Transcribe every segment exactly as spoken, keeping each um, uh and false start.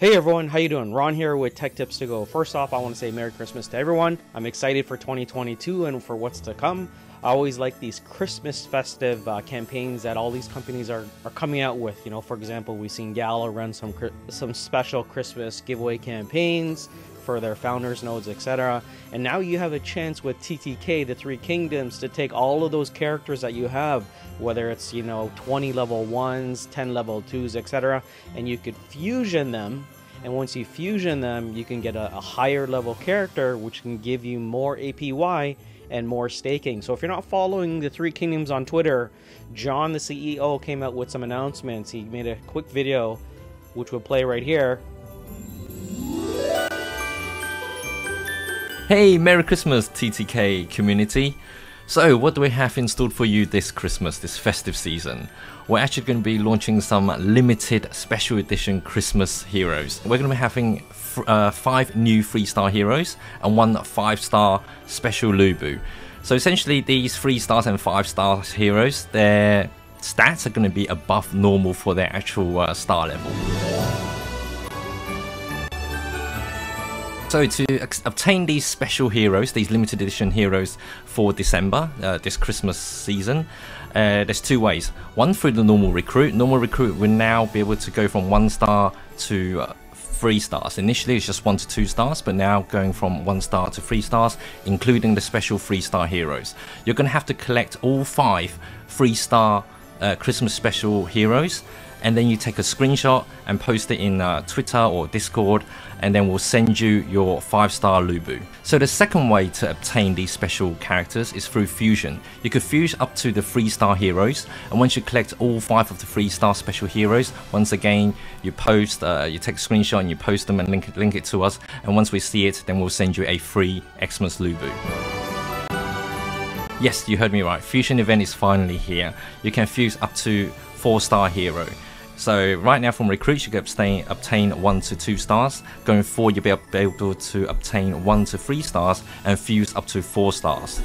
Hey everyone, how you doing? Ron here with Tech Tips to Go. First off, I want to say Merry Christmas to everyone. I'm excited for twenty twenty-two and for what's to come. I always like these Christmas festive uh, campaigns that all these companies are, are coming out with. You know, for example, we've seen Gala run some some special Christmas giveaway campaigns for their founders nodes, et cetera. And now you have a chance with T T K, the Three Kingdoms, to take all of those characters that you have, whether it's, you know, twenty level ones, ten level twos, et cetera, and you could fusion them. And once you fusion them, you can get a, a higher level character, which can give you more A P Y and more staking. So if you're not following the Three Kingdoms on Twitter, John, the C E O, came out with some announcements. He made a quick video, which we'll play right here. Hey, Merry Christmas, T T K community. So what do we have installed for you this Christmas, this festive season? We're actually going to be launching some limited special edition Christmas heroes. We're going to be having uh, five new three star heroes and one five star special Lu Bu. So essentially these three stars and five star heroes, their stats are going to be above normal for their actual uh, star level. So to obtain these special heroes, these limited edition heroes for December, uh, this Christmas season, uh, there's two ways. One, through the normal recruit. Normal recruit will now be able to go from one star to uh, three stars. Initially it's just one to two stars, but now going from one star to three stars, including the special three star heroes. You're going to have to collect all five three star uh, Christmas special heroes, and then you take a screenshot and post it in uh, Twitter or Discord, and then we'll send you your five star Lu Bu. So the second way to obtain these special characters is through fusion. You could fuse up to the three star heroes, and once you collect all five of the three star special heroes, once again you post, uh, you take a screenshot and you post them and link, link it to us, and once we see it, then we'll send you a free Xmas Lu Bu. Yes, you heard me right, fusion event is finally here. You can fuse up to four star hero. So right now from recruits you can obtain, obtain one to two stars. Going forward you'll be able to obtain one to three stars and fuse up to four stars.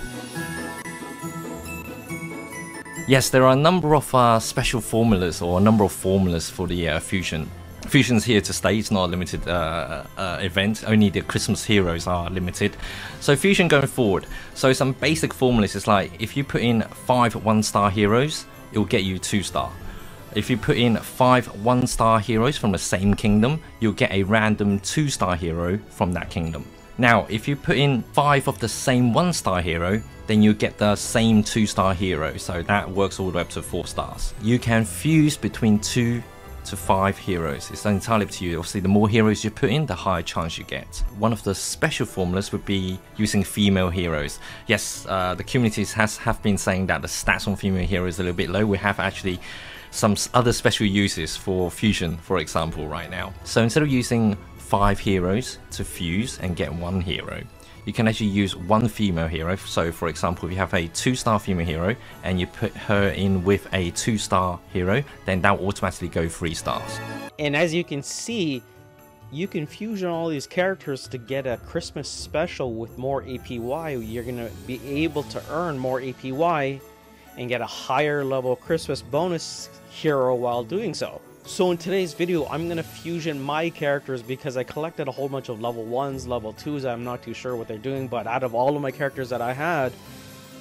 Yes, there are a number of uh, special formulas or a number of formulas for the uh, fusion. Fusion's here to stay, it's not a limited uh, uh, event, only the Christmas heroes are limited. So fusion going forward, so some basic formulas is like if you put in five one star heroes, it will get you two star. If you put in five one star heroes from the same kingdom, you'll get a random two star hero from that kingdom. Now, if you put in five of the same one star hero, then you get the same two star hero, so that works all the way up to four stars. You can fuse between two to five heroes. It's entirely up to you. Obviously, the more heroes you put in, the higher chance you get. One of the special formulas would be using female heroes. Yes, uh, the communities has have been saying that the stats on female heroes are a little bit low. We have actually some other special uses for fusion, for example, right now. So instead of using five heroes to fuse and get one hero, you can actually use one female hero. So for example, if you have a two star female hero and you put her in with a two star hero, then that will automatically go three stars. And as you can see, you can fusion all these characters to get a Christmas special with more A P Y. You're going to be able to earn more A P Y and get a higher level Christmas bonus hero while doing so. So in today's video, I'm going to fusion my characters because I collected a whole bunch of level ones, level twos, I'm not too sure what they're doing, but out of all of my characters that I had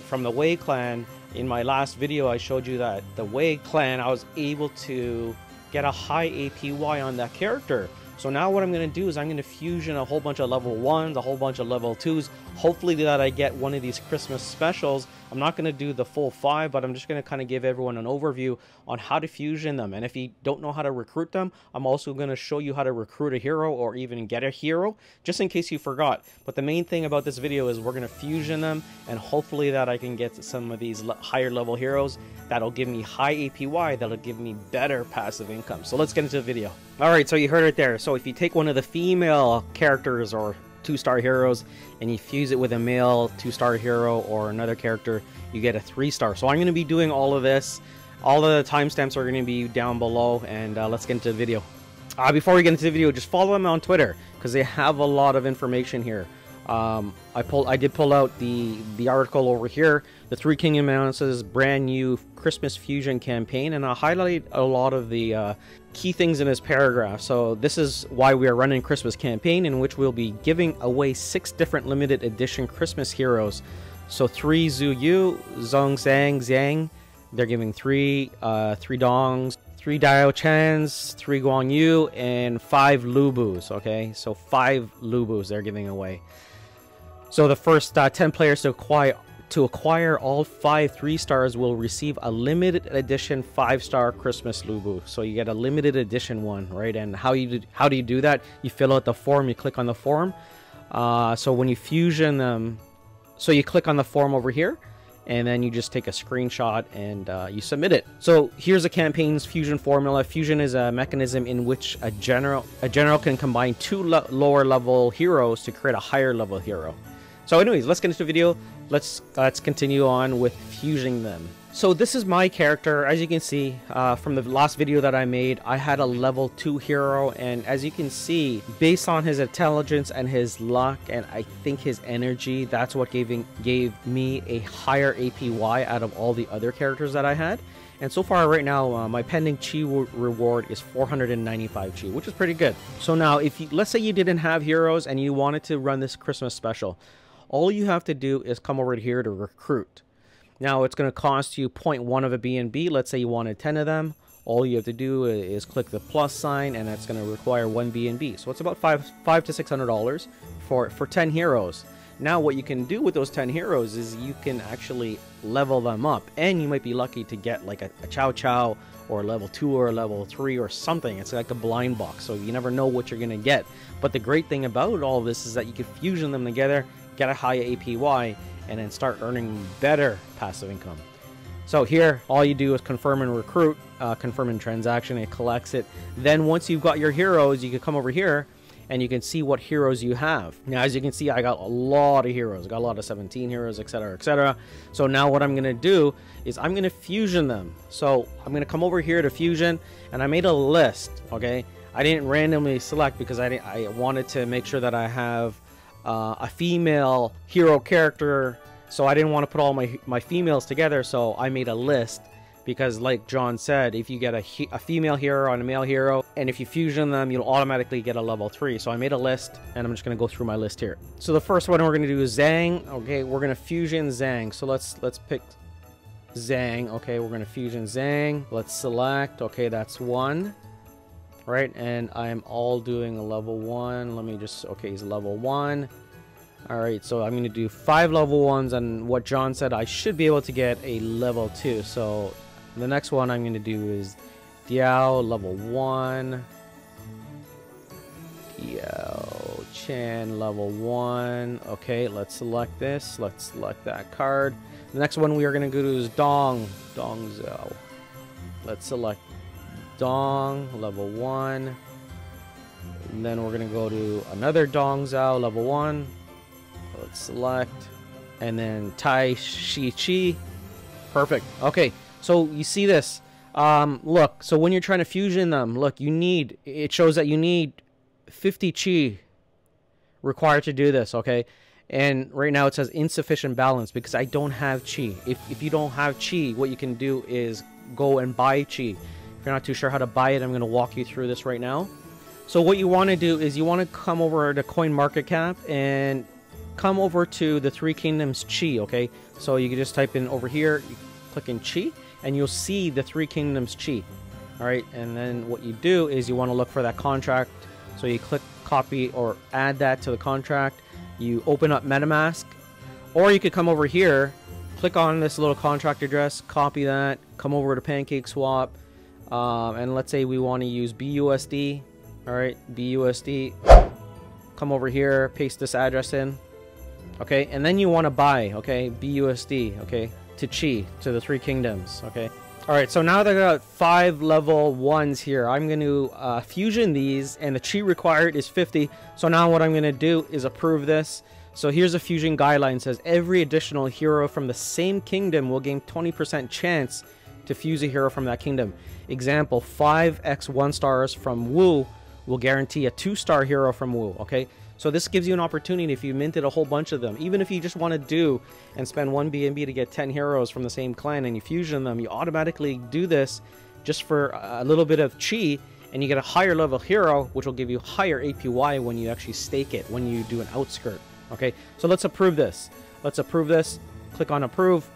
from the Wei Clan, in my last video I showed you that the Wei Clan, I was able to get a high A P Y on that character. So now what I'm going to do is I'm going to fusion a whole bunch of level ones, a whole bunch of level twos, hopefully that I get one of these Christmas specials. I'm not going to do the full five, but I'm just going to kind of give everyone an overview on how to fusion them. And if you don't know how to recruit them, I'm also going to show you how to recruit a hero or even get a hero, just in case you forgot. But the main thing about this video is we're going to fusion them, and hopefully that I can get some of these higher level heroes that'll give me high A P Y, that'll give me better passive income. So let's get into the video. All right, so you heard it there. So if you take one of the female characters or two star heroes and you fuse it with a male two star hero or another character, you get a three star. So I'm going to be doing all of this. All of the timestamps are going to be down below, and uh, let's get into the video. Uh, before we get into the video, just follow them on Twitter because they have a lot of information here. Um, I pulled, I did pull out the the article over here. The Three Kingdoms announces brand new Christmas fusion campaign, and I'll highlight a lot of the uh, key things in this paragraph. So this is why we are running Christmas campaign, in which we'll be giving away six different limited edition Christmas heroes. So three Zhou Yu, Zhong Sang, Zhang. They're giving three, uh, three Dongs, three Diaochans, three Guan Yu, and five Lu Bus. Okay, so five Lu Bus they're giving away. So the first uh, ten players to acquire to acquire all five three stars will receive a limited edition five star Christmas Lu Bu. So you get a limited edition one, right? And how you do, how do you do that? You fill out the form. You click on the form. Uh, so when you fusion them, so you click on the form over here, and then you just take a screenshot and uh, you submit it. So here's the campaign's fusion formula. Fusion is a mechanism in which a general a general can combine two lo lower level heroes to create a higher level hero. So anyways, let's get into the video. Let's let's continue on with fusing them. So this is my character. As you can see uh, from the last video that I made, I had a level two hero, and as you can see, based on his intelligence and his luck, and I think his energy, that's what gave, gave me a higher A P Y out of all the other characters that I had. And so far right now, uh, my pending Chi reward is four hundred ninety-five Chi, which is pretty good. So now, if you, let's say you didn't have heroes and you wanted to run this Christmas special, all you have to do is come over here to recruit. Now it's going to cost you zero point one of a B N B. Let's say you wanted ten of them. All you have to do is click the plus sign, and that's going to require one B N B. So it's about five, five to six hundred dollars for for ten heroes. Now what you can do with those ten heroes is you can actually level them up, and you might be lucky to get like a, a Cao Cao or a level two or a level three or something. It's like a blind box, so you never know what you're going to get. But the great thing about all this is that you can fusion them together, get a higher A P Y, and then start earning better passive income. So here, all you do is confirm and recruit, uh, confirm and transaction, it collects it. Then once you've got your heroes, you can come over here and you can see what heroes you have. Now, as you can see, I got a lot of heroes. I got a lot of seventeen heroes, et cetera, et cetera. So now what I'm gonna do is I'm gonna fusion them. So I'm gonna come over here to fusion, and I made a list, okay? I didn't randomly select because I, didn't, I wanted to make sure that I have Uh, a female hero character, so I didn't want to put all my my females together, so I made a list, because like John said, if you get a, a female hero and a male hero, and if you fusion them, you'll automatically get a level three. So I made a list, and I'm just going to go through my list here. So the first one we're going to do is Zhang. Okay, we're going to fusion Zhang. So let's let's pick Zhang. Okay, we're going to fusion Zhang. Let's select. Okay, that's one. Right, and I'm all doing a level one. Let me just, okay, he's level one. All right, so I'm gonna do five level ones, and what John said, I should be able to get a level two. So the next one I'm gonna do is Diao, level one. Diaochan, level one. Okay, let's select this. Let's select that card. The next one we are gonna go to is Dong, Dong Zhuo. Let's select Dong, level one, and then we're gonna go to another Dong Zhuo, level one. Let's select, and then Tai Shi Chi. Perfect. Okay, so you see this. Um, look, so when you're trying to fusion them, look, you need, it shows that you need fifty Chi required to do this. Okay, and right now it says insufficient balance because I don't have Chi. If if you don't have Chi, what you can do is go and buy Chi. If you're not too sure how to buy it, I'm going to walk you through this right now. So what you want to do is you want to come over to CoinMarketCap and come over to the Three Kingdoms Chi, okay? So you can just type in over here, you click in Chi, and you'll see the Three Kingdoms Chi. All right, and then what you do is you want to look for that contract. So you click copy or add that to the contract. You open up MetaMask, or you could come over here, click on this little contract address, copy that, come over to PancakeSwap, Um, and let's say we want to use B U S D. All right, B U S D. Come over here, paste this address in. Okay, and then you want to buy, okay, B U S D, okay, to Chi, to the Three Kingdoms, okay. All right, so now they've got five level ones here. I'm going to uh, fusion these, and the Chi required is fifty. So now what I'm going to do is approve this. So here's a fusion guideline. It says every additional hero from the same kingdom will gain twenty percent chance to fuse a hero from that kingdom. Example, five X one stars from Wu will guarantee a two-star hero from Wu, okay? So this gives you an opportunity if you minted a whole bunch of them. Even if you just want to do and spend one B N B to get ten heroes from the same clan and you fusion them, you automatically do this just for a little bit of chi, and you get a higher level hero, which will give you higher A P Y when you actually stake it, when you do an outskirt, okay? So let's approve this. Let's approve this. Click on approve.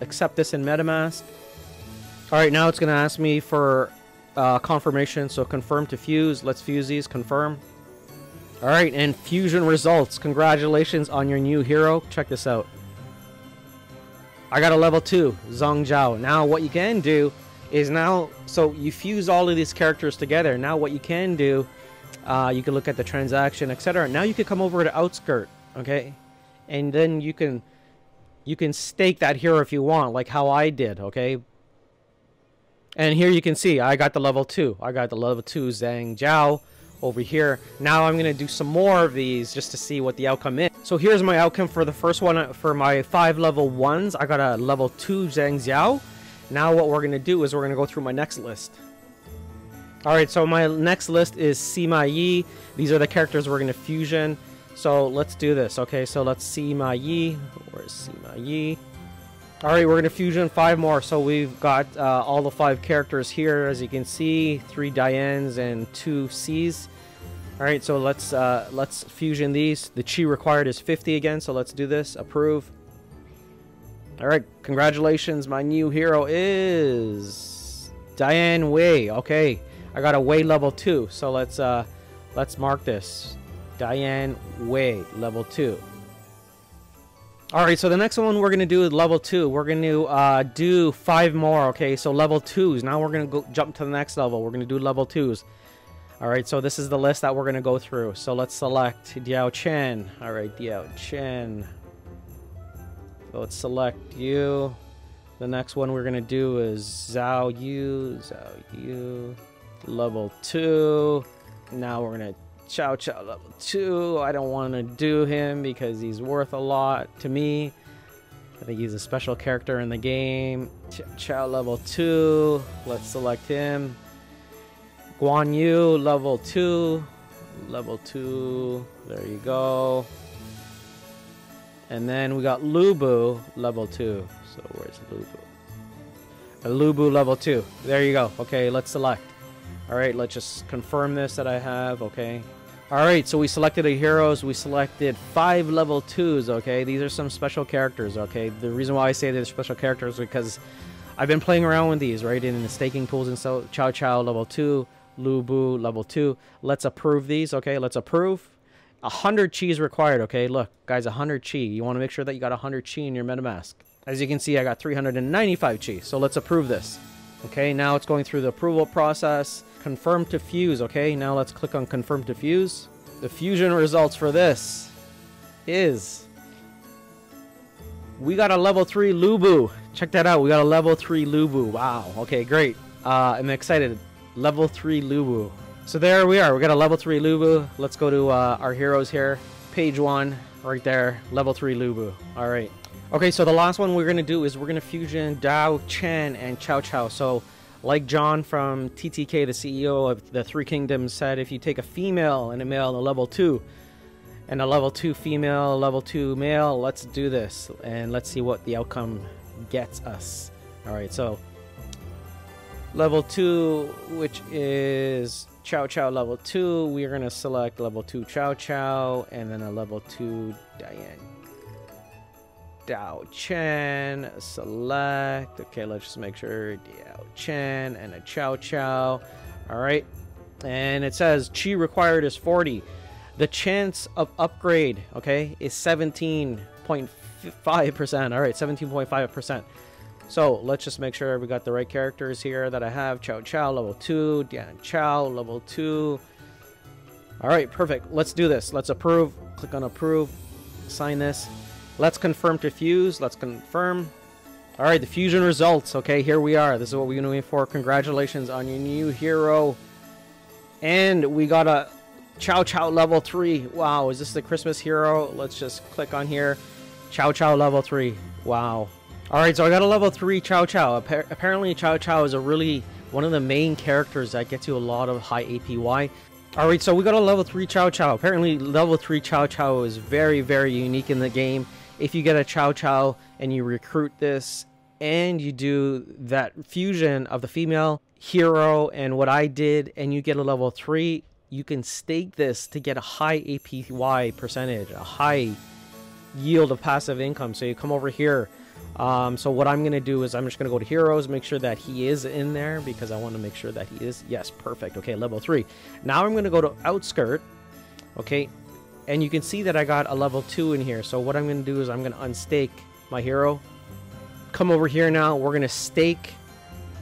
Accept this in MetaMask. All right, now it's going to ask me for uh, confirmation. So confirm to fuse. Let's fuse these. Confirm. All right, and fusion results. Congratulations on your new hero. Check this out. I got a level two, Zhang Zhao. Now what you can do is now, so you fuse all of these characters together. Now what you can do, uh, you can look at the transaction, et cetera. Now you can come over to Outskirt, okay? And then you can you can stake that hero if you want, like how I did, okay? And here you can see I got the level two. I got the level two Zhang Zhao over here. Now I'm gonna do some more of these just to see what the outcome is. So here's my outcome for the first one. For my five level ones, I got a level two Zhang Zhao. Now what we're gonna do is we're gonna go through my next list. All right, so my next list is Sima Yi. These are the characters we're gonna fusion. So let's do this, okay? So let's Sima Yi. Where's Sima Yi? All right, we're gonna fusion five more. So we've got uh, all the five characters here, as you can see, three Dians and two C's. All right, so let's uh, let's fusion these. The chi required is fifty again, so let's do this. Approve. All right, congratulations. My new hero is Dian Wei. Okay, I got a Wei level two. So let's uh, let's mark this. Dian Wei level two. All right, so the next one we're gonna do is level two. We're gonna uh, do five more. Okay, so level twos. Now we're gonna go jump to the next level. We're gonna do level twos. All right, so this is the list that we're gonna go through. So let's select Diaochan. All right, Diaochan. So let's select you. The next one we're gonna do is Zhou Yu, Zhou Yu, level two. Now we're gonna Cao Cao level two. I don't want to do him because he's worth a lot to me. I think he's a special character in the game. Cao Cao level two. Let's select him. Guan Yu level two. Level two. There you go. And then we got Lu Bu level two. So where's Lu Bu? Lu Bu level two. There you go. Okay, let's select. All right, let's just confirm this that I have. Okay. All right, so we selected the heroes. We selected five level twos. Okay, these are some special characters. Okay, the reason why I say they're special characters is because I've been playing around with these, right, in the staking pools and so. Cao Cao level two, Lu Bu level two. Let's approve these. Okay, let's approve. one hundred chi is required, okay? Look, guys, one hundred chi. You want to make sure that you got one hundred chi in your MetaMask. As you can see, I got three hundred ninety-five chi, so let's approve this. Okay, now it's going through the approval process. Confirm to fuse, okay? Now let's click on confirm to fuse. The fusion results for this is... we got a level three Lu Bu. Check that out. We got a level three Lu Bu. Wow, okay, great. Uh, I'm excited. Level three Lu Bu. So there we are. We got a level three Lu Bu. Let's go to uh, our heroes here. Page one, right there. Level three Lu Bu. All right. Okay, so the last one we're gonna do is we're gonna fusion Diaochan and Cao Cao. So, like John from T T K, the C E O of the Three Kingdoms, said, if you take a female and a male, a level two, and a level two female, a level two male, let's do this and let's see what the outcome gets us. All right, so level two, which is Cao Cao level two, we're gonna select level two Cao Cao and then a level two Dian Diaochan, select. Okay, let's just make sure Diaochan and a Cao Cao. All right, and it says chi required is forty. The chance of upgrade, okay, is seventeen point five percent. All right, seventeen point five percent. So let's just make sure we got the right characters here that I have. Cao Cao level two, Dian Cao level two. All right, perfect. Let's do this. Let's approve. Click on approve. Sign this. Let's confirm to fuse. Let's confirm. All right, the fusion results. Okay, here we are. This is what we're going to wait for. Congratulations on your new hero. And we got a Cao Cao level three. Wow, is this the Christmas hero? Let's just click on here. Cao Cao level three. Wow. All right, so I got a level three Cao Cao. Appa- apparently, Cao Cao is a really one of the main characters that gets you a lot of high A P Y. All right, so we got a level three Cao Cao. Apparently level three Cao Cao is very, very unique in the game. If you get a Cao Cao and you recruit this and you do that fusion of the female hero and what I did, and you get a level three, you can stake this to get a high A P Y percentage, a high yield of passive income. So you come over here. Um, so what I'm gonna do is I'm just gonna go to heroes, make sure that he is in there because I want to make sure that he is. Yes, perfect. Okay, level three. Now I'm gonna go to Outskirt. Okay, and you can see that I got a level two in here. So what I'm gonna do is I'm gonna unstake my hero. Come over here now. We're gonna stake.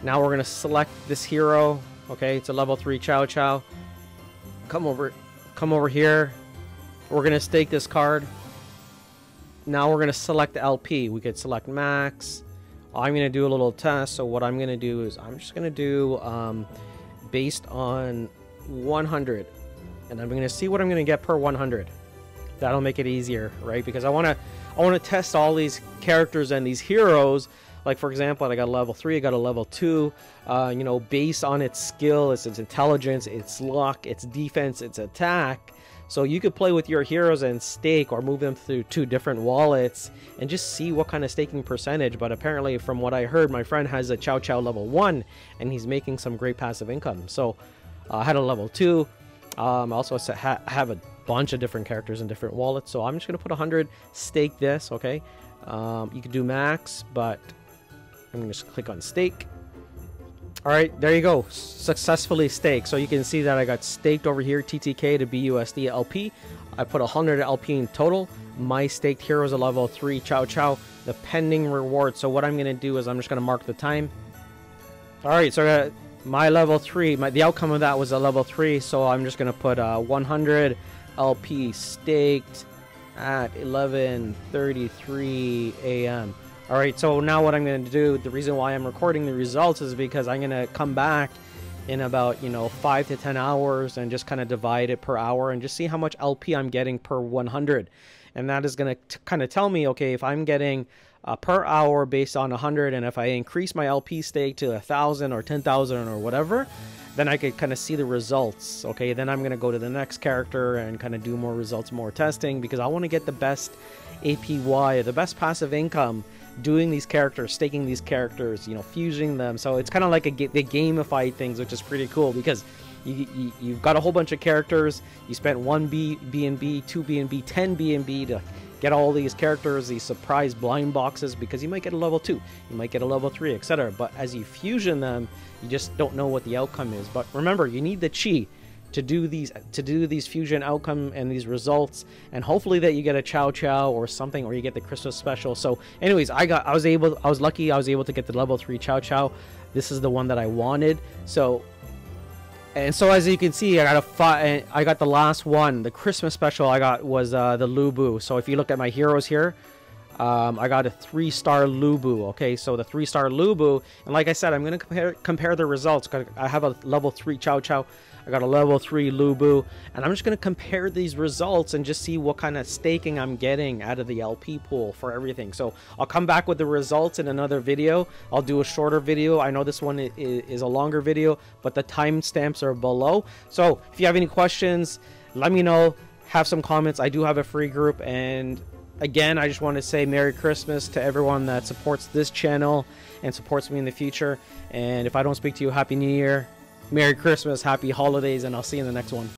Now we're gonna select this hero. Okay, it's a level three Cao Cao. Come over, come over here. We're gonna stake this card. Now we're gonna select L P. We could select max. I'm gonna do a little test. So what I'm gonna do is I'm just gonna do um, based on one hundred, and I'm gonna see what I'm gonna get per one hundred. That'll make it easier, right? Because I wanna, I wanna test all these characters and these heroes. Like, for example, I got a level three, I got a level two, uh, you know, based on its skill, it's, its intelligence, its luck, its defense, its attack. So you could play with your heroes and stake or move them through two different wallets and just see what kind of staking percentage. But apparently, from what I heard, my friend has a Cao Cao level one and he's making some great passive income. So uh, I had a level two. Um, I also ha have a bunch of different characters in different wallets. So I'm just going to put one hundred, stake this, okay? Um, you could do max, but I'm going to click on stake. All right, there you go. Successfully staked. So you can see that I got staked over here, T T K to B U S D L P. I put one hundred L P in total. My staked hero is a level three Cao Cao. The pending reward. So what I'm going to do is I'm just going to mark the time. All right, so I got my level three. My, the outcome of that was a level three. So I'm just going to put uh, one hundred L P staked at eleven thirty-three A M All right, so now what I'm going to do, the reason why I'm recording the results is because I'm going to come back in about, you know, five to ten hours and just kind of divide it per hour and just see how much L P I'm getting per one hundred. And that is going to kind of tell me, okay, if I'm getting uh, per hour based on one hundred, and if I increase my L P stake to one thousand or ten thousand or whatever, then I could kind of see the results. Okay, then I'm going to go to the next character and kind of do more results, more testing, because I want to get the best A P Y, the best passive income, doing these characters, staking these characters, you know, fusing them. So it's kind of like a ga they gamify things, which is pretty cool because you, you, you've got a whole bunch of characters. You spent one B, BNB, two BNB, ten BNB to get all these characters, these surprise blind boxes, because you might get a level two, you might get a level three, et cetera. But as you fusion them, you just don't know what the outcome is. But remember, you need the chi to do these to do these fusion outcome and these results, and hopefully that you get a Cao Cao or something, or you get the Christmas special. So anyways, I got I was able I was lucky I was able to get the level three Cao Cao. This is the one that I wanted. So and so as you can see, I got a five, I got the last one, the Christmas special I got was uh, the Lu Bu. So if you look at my heroes here, Um, I got a three-star Lu Bu. Okay, so the three-star Lu Bu, and like I said, I'm gonna compare compare the results. I have a level three Cao Cao, I got a level three Lu Bu, and I'm just gonna compare these results and just see what kind of staking I'm getting out of the L P pool for everything. So I'll come back with the results in another video. I'll do a shorter video. I know this one is a longer video, but the timestamps are below. So if you have any questions, let me know. Have some comments. I do have a free group. And again, I just want to say Merry Christmas to everyone that supports this channel and supports me in the future. And if I don't speak to you, Happy New Year, Merry Christmas, Happy Holidays, and I'll see you in the next one.